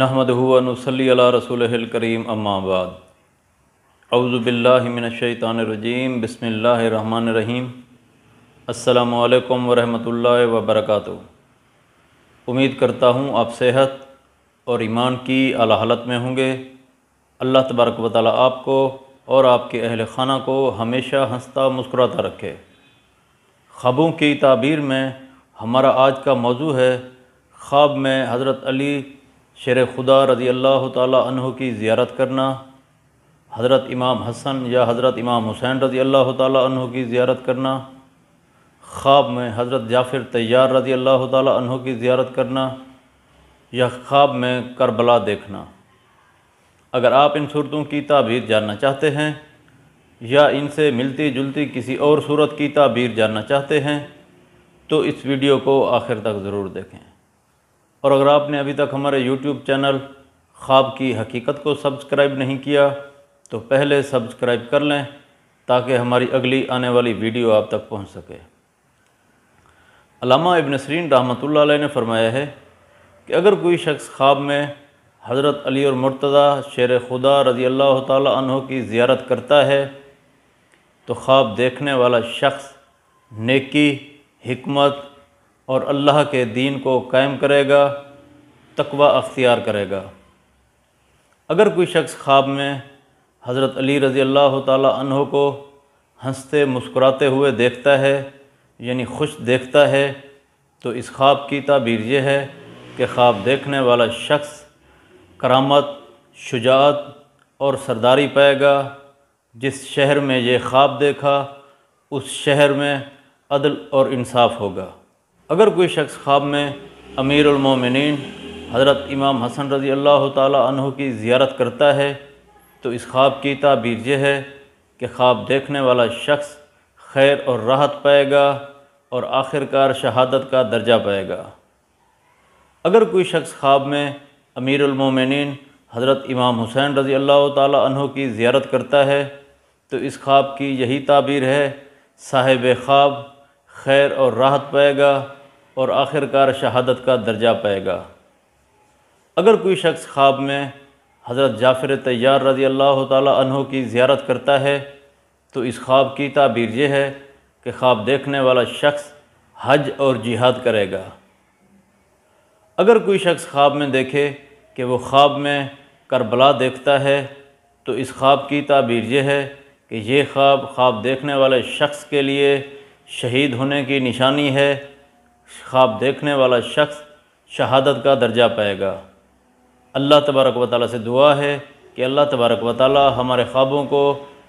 नहमदहु व नुसल्ली अला रसूलिहिल करीम अम्मा बाद। औज़ु बिल्लाहि मिनश्शैतानिर्रजीम। बिस्मिल्लाहिर्रहमानिर्रहीम। अस्सलामु अलैकुम व रहमतुल्लाहि व बरकातहू। उम्मीद करता हूँ आप सेहत और ईमान की आला हालत में होंगे। अल्लाह तबारक व तआला आपको और आपके अहल खाना को हमेशा हंसता मुस्कुराता रखे। ख्वाबों की ताबीर में हमारा आज का मौजू है ख्वाब में हज़रत अली शेर खुदा रज़ी अल्लाह ताला अन्हु की ज़ियारत करना, हज़रत इमाम हसन या हज़रत इमाम हुसैन रज़ी अल्लाह ताला अन्हु की ज़ियारत करना, ख्वाब में हज़रत जाफ़िर तैयार रज़ी अल्लाह ताला अन्हु की ज़ियारत करना या ख्वाब में करबला देखना। अगर आप इन सूरतों की ताबीर जानना चाहते हैं या इनसे मिलती जुलती किसी और सूरत की ताबीर जानना चाहते हैं तो इस वीडियो को आखिर तक ज़रूर देखें। और अगर आपने अभी तक हमारे YouTube चैनल ख्वाब की हकीकत को सब्सक्राइब नहीं किया तो पहले सब्सक्राइब कर लें ताकि हमारी अगली आने वाली वीडियो आप तक पहुंच सके। अल्लामा इब्न सिरीन रहमतुल्लाह अलैह ने फरमाया है कि अगर कोई शख्स ख्वाब में हज़रत अली और मुर्तज़ा शेर खुदा रज़ी अल्लाह ताला अन्हु की ज़ियारत करता है तो ख्वाब देखने वाला शख्स नेकी, हिकमत और अल्लाह के दीन को कायम करेगा, तकवा अख्तियार करेगा। अगर कोई शख्स ख्वाब में हज़रत अली रज़ी अल्लाह ताला अन्हो को हंसते मुस्कुराते हुए देखता है यानी खुश देखता है तो इस ख्वाब की ताबीर यह है कि ख्वाब देखने वाला शख्स करामत, शुजाअत और सरदारी पाएगा। जिस शहर में ये ख्वाब देखा उस शहर में अदल और इंसाफ होगा। अगर कोई शख्स ख्वाब में अमीरुल मोमिनीन हज़रत इमाम हसन रज़ी अल्लाह ताला अन्हु की ज़ियारत करता है तो इस ख्वाब की ताबीर यह है कि ख्वाब देखने वाला शख्स खैर और राहत पाएगा और आखिरकार शहादत का दर्जा पाएगा। अगर कोई शख्स ख्वाब में अमीरुल मोमिनीन हज़रत इमाम हुसैन रज़ी अल्लाह ताला अन्हु की ज़ियारत करता है तो इस ख्वाब की यही ताबीर है साहिब ख्वाब खैर और राहत पाएगा और आखिरकार शहादत का दर्जा पाएगा। अगर कोई शख्स ख्वाब में हज़रत जाफ़िर तैयार रज़ी अल्लाह ताला अन्हु की ज़ियारत करता है तो इस ख्वाब की ताबीर यह है कि ख्वाब देखने वाला शख्स हज और जिहाद करेगा। अगर कोई शख्स ख्वाब में देखे कि वो ख्वाब में करबला देखता है तो इस ख्वाब की ताबीर यह है कि ये ख्वाब देखने वाले शख्स के लिए शहीद होने की निशानी है। ख्वाब देखने वाला शख्स शहादत का दर्जा पाएगा। अल्लाह तबारक व तआला से दुआ है कि अल्लाह तबारक व तआला हमारे ख्वाबों को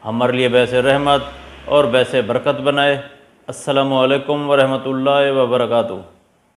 हमारे लिए बैसे रहमत और बैसे बरकत बनाए। अस्सलामु अलैकुम व रहमतुल्लाहि व बरकातहू।